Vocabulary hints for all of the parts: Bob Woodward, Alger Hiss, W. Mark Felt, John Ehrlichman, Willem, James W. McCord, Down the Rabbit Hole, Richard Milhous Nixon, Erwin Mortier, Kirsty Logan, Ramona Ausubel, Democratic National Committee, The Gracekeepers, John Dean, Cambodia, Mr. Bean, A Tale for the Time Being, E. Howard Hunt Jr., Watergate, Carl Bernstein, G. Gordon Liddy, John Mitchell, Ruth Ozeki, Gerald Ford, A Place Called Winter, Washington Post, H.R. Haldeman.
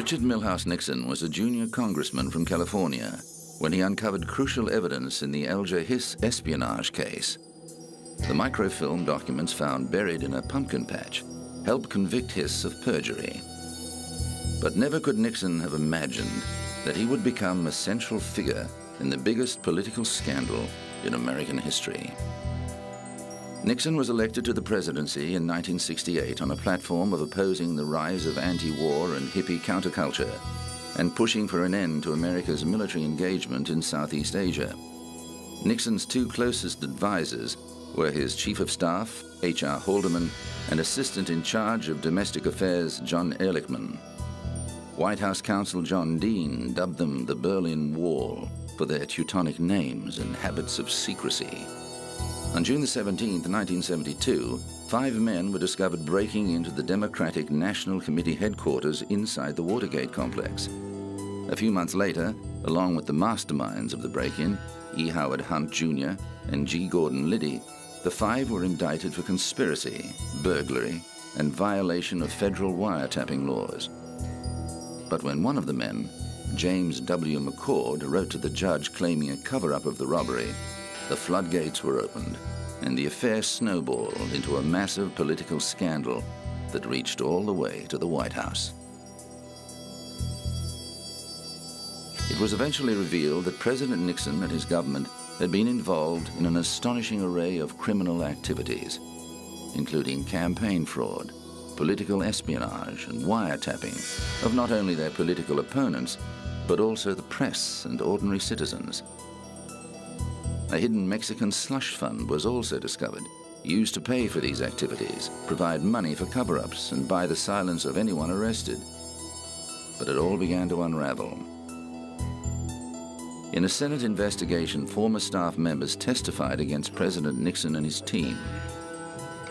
Richard Milhous Nixon was a junior congressman from California when he uncovered crucial evidence in the Alger Hiss espionage case. The microfilm documents found buried in a pumpkin patch helped convict Hiss of perjury. But never could Nixon have imagined that he would become a central figure in the biggest political scandal in American history. Nixon was elected to the presidency in 1968 on a platform of opposing the rise of anti-war and hippie counterculture and pushing for an end to America's military engagement in Southeast Asia. Nixon's two closest advisors were his chief of staff, H.R. Haldeman, and assistant in charge of domestic affairs, John Ehrlichman. White House counsel John Dean dubbed them the Berlin Wall for their Teutonic names and habits of secrecy. On June 17, 1972, 5 men were discovered breaking into the Democratic National Committee headquarters inside the Watergate complex. A few months later, along with the masterminds of the break-in, E. Howard Hunt Jr. and G. Gordon Liddy, the 5 were indicted for conspiracy, burglary, and violation of federal wiretapping laws. But when one of the men, James W. McCord, wrote to the judge claiming a cover-up of the robbery, the floodgates were opened, and the affair snowballed into a massive political scandal that reached all the way to the White House. It was eventually revealed that President Nixon and his government had been involved in an astonishing array of criminal activities, including campaign fraud, political espionage, and wiretapping of not only their political opponents, but also the press and ordinary citizens. A hidden Mexican slush fund was also discovered, used to pay for these activities, provide money for cover-ups, and buy the silence of anyone arrested. But it all began to unravel. In a Senate investigation, former staff members testified against President Nixon and his team.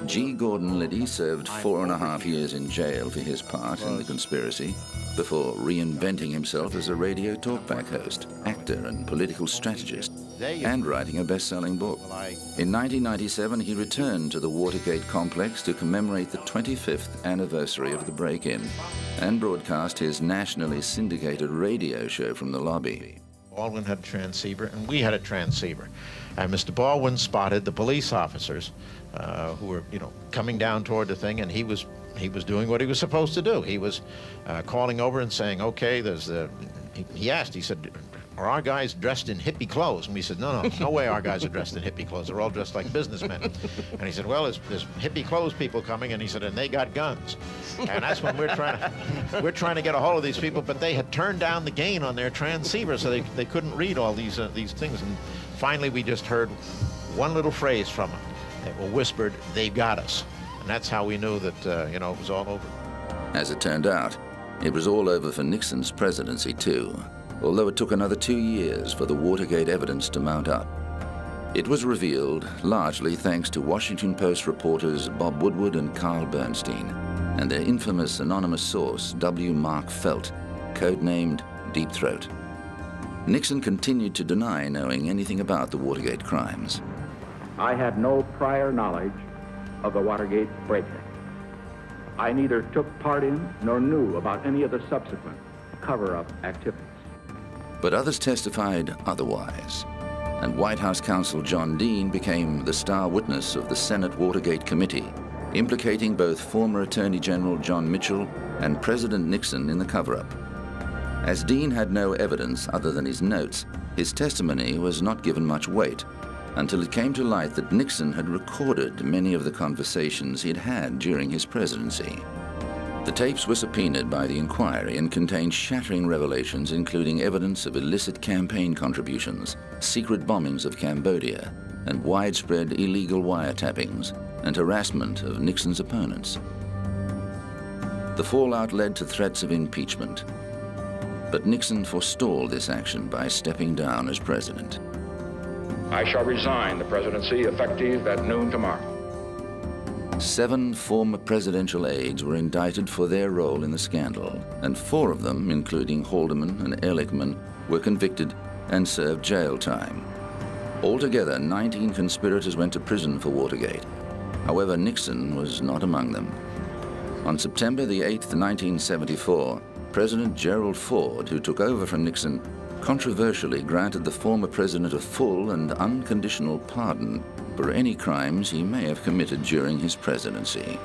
G. Gordon Liddy served 4.5 years in jail for his part in the conspiracy before reinventing himself as a radio talkback host, actor, and political strategist, and writing a best-selling book. In 1997, he returned to the Watergate complex to commemorate the 25th anniversary of the break-in and broadcast his nationally syndicated radio show from the lobby. Baldwin had a transceiver, and we had a transceiver. And Mr. Baldwin spotted the police officers who were, coming down toward the thing, and he was doing what he was supposed to do. He was calling over and saying, "Okay, there's the." He asked. He said, "Are our guys dressed in hippie clothes?" And we said, no way our guys are dressed in hippie clothes. They're all dressed like businessmen. And he said, well, there's hippie clothes people coming. And he said, and they got guns. And that's when we're trying to get a hold of these people. But they had turned down the gain on their transceiver, so they couldn't read all these things. And finally, we just heard one little phrase from them. They were whispered, "They've got us." And that's how we knew that, it was all over. As it turned out, it was all over for Nixon's presidency, too. Although it took another 2 years for the Watergate evidence to mount up. It was revealed largely thanks to Washington Post reporters Bob Woodward and Carl Bernstein and their infamous anonymous source, W. Mark Felt, codenamed Deep Throat. Nixon continued to deny knowing anything about the Watergate crimes. I had no prior knowledge of the Watergate break-in. I neither took part in nor knew about any of the subsequent cover-up activities. But others testified otherwise, and White House counsel John Dean became the star witness of the Senate Watergate Committee, implicating both former Attorney General John Mitchell and President Nixon in the cover-up. As Dean had no evidence other than his notes, his testimony was not given much weight until it came to light that Nixon had recorded many of the conversations he'd had during his presidency. The tapes were subpoenaed by the inquiry and contained shattering revelations, including evidence of illicit campaign contributions, secret bombings of Cambodia, and widespread illegal wiretappings and harassment of Nixon's opponents. The fallout led to threats of impeachment, but Nixon forestalled this action by stepping down as president. I shall resign the presidency effective at noon tomorrow. 7 former presidential aides were indicted for their role in the scandal, and 4 of them, including Haldeman and Ehrlichman, were convicted and served jail time. Altogether, 19 conspirators went to prison for Watergate. However, Nixon was not among them. On September 8, 1974, President Gerald Ford, who took over from Nixon, controversially granted the former president a full and unconditional pardon for any crimes he may have committed during his presidency.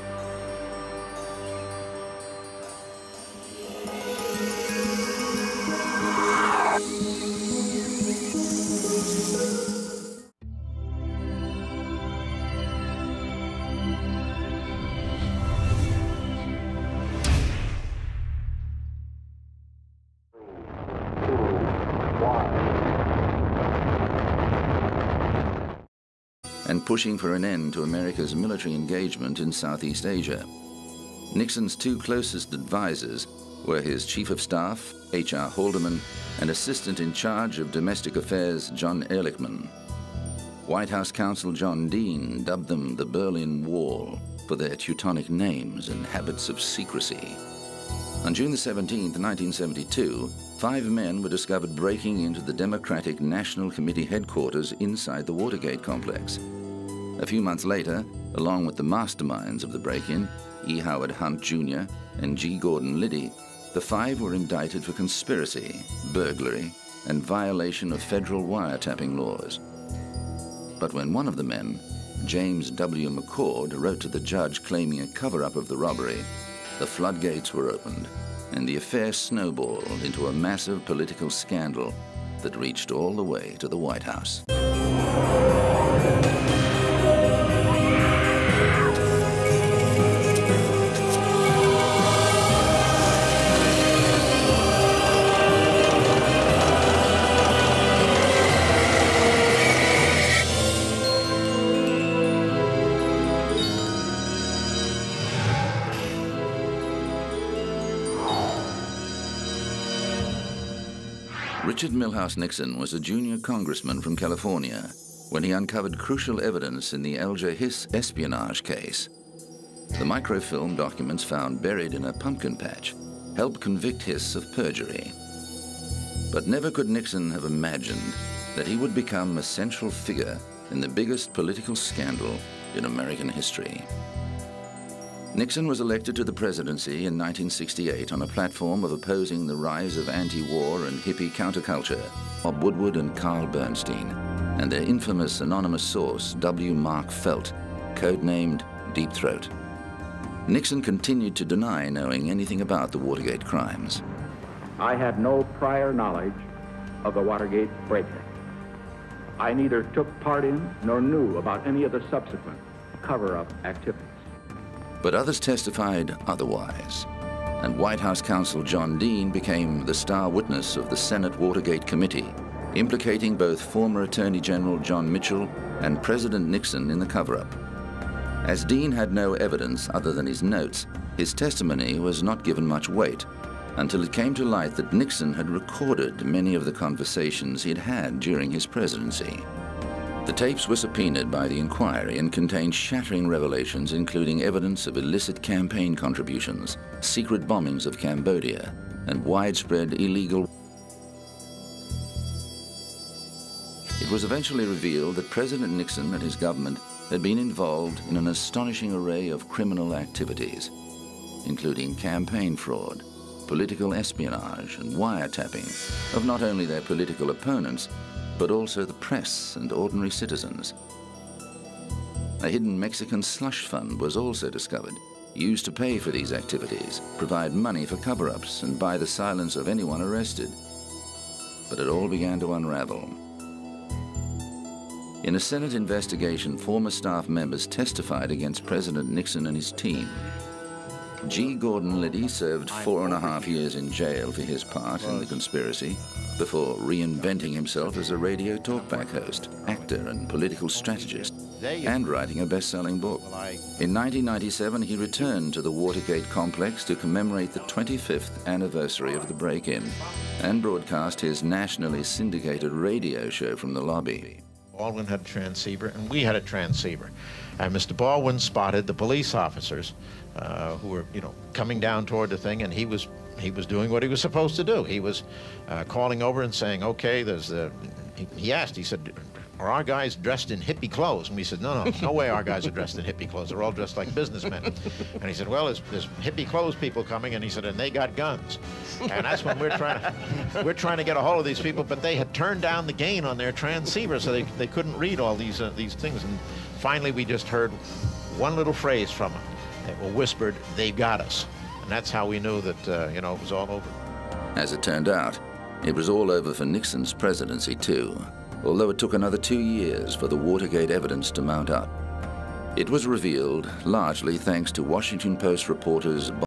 Pushing for an end to America's military engagement in Southeast Asia. Nixon's two closest advisors were his Chief of Staff, H.R. Haldeman, and Assistant in Charge of Domestic Affairs, John Ehrlichman. White House Counsel John Dean dubbed them the Berlin Wall for their Teutonic names and habits of secrecy. On June 17, 1972, five men were discovered breaking into the Democratic National Committee headquarters inside the Watergate complex. A few months later, along with the masterminds of the break-in, E. Howard Hunt Jr. and G. Gordon Liddy, the five were indicted for conspiracy, burglary, and violation of federal wiretapping laws. But when one of the men, James W. McCord, wrote to the judge claiming a cover-up of the robbery, the floodgates were opened, and the affair snowballed into a massive political scandal that reached all the way to the White House. Richard Milhous Nixon was a junior congressman from California when he uncovered crucial evidence in the Alger Hiss espionage case. The microfilm documents found buried in a pumpkin patch helped convict Hiss of perjury. But never could Nixon have imagined that he would become a central figure in the biggest political scandal in American history. Nixon was elected to the presidency in 1968 on a platform of opposing the rise of anti-war and hippie counterculture, Bob Woodward and Carl Bernstein, and their infamous anonymous source, W. Mark Felt, codenamed Deep Throat. Nixon continued to deny knowing anything about the Watergate crimes. I had no prior knowledge of the Watergate break-in. I neither took part in nor knew about any of the subsequent cover-up activities. But others testified otherwise, and White House counsel John Dean became the star witness of the Senate Watergate Committee, implicating both former Attorney General John Mitchell and President Nixon in the cover-up. As Dean had no evidence other than his notes, his testimony was not given much weight until it came to light that Nixon had recorded many of the conversations he'd had during his presidency. The tapes were subpoenaed by the inquiry and contained shattering revelations, including evidence of illicit campaign contributions, secret bombings of Cambodia, and widespread illegal. It was eventually revealed that President Nixon and his government had been involved in an astonishing array of criminal activities, including campaign fraud, political espionage, and wiretapping of not only their political opponents, but also the press and ordinary citizens. A hidden Mexican slush fund was also discovered, used to pay for these activities, provide money for cover-ups, and buy the silence of anyone arrested. But it all began to unravel. In a Senate investigation, former staff members testified against President Nixon and his team. G. Gordon Liddy served 4.5 years in jail for his part in the conspiracy before reinventing himself as a radio talkback host, actor, and political strategist, and writing a best-selling book. In 1997, he returned to the Watergate complex to commemorate the 25th anniversary of the break-in and broadcast his nationally syndicated radio show from the lobby. Baldwin had a transceiver, and we had a transceiver. And Mr. Baldwin spotted the police officers who were, coming down toward the thing, and he was doing what he was supposed to do. He was calling over and saying, okay, there's the, he asked, he said, are our guys dressed in hippie clothes? And we said, no, no, no way our guys are dressed in hippie clothes. They're all dressed like businessmen. And he said, well, there's hippie clothes people coming, and he said, and they got guns. And that's when we're trying to get a hold of these people, but they had turned down the gain on their transceiver, so they couldn't read all these things. And finally, we just heard one little phrase from them. They were whispered, they got us. And that's how we knew that, you know, it was all over. As it turned out, it was all over for Nixon's presidency, too, although it took another 2 years for the Watergate evidence to mount up. It was revealed largely thanks to Washington Post reporters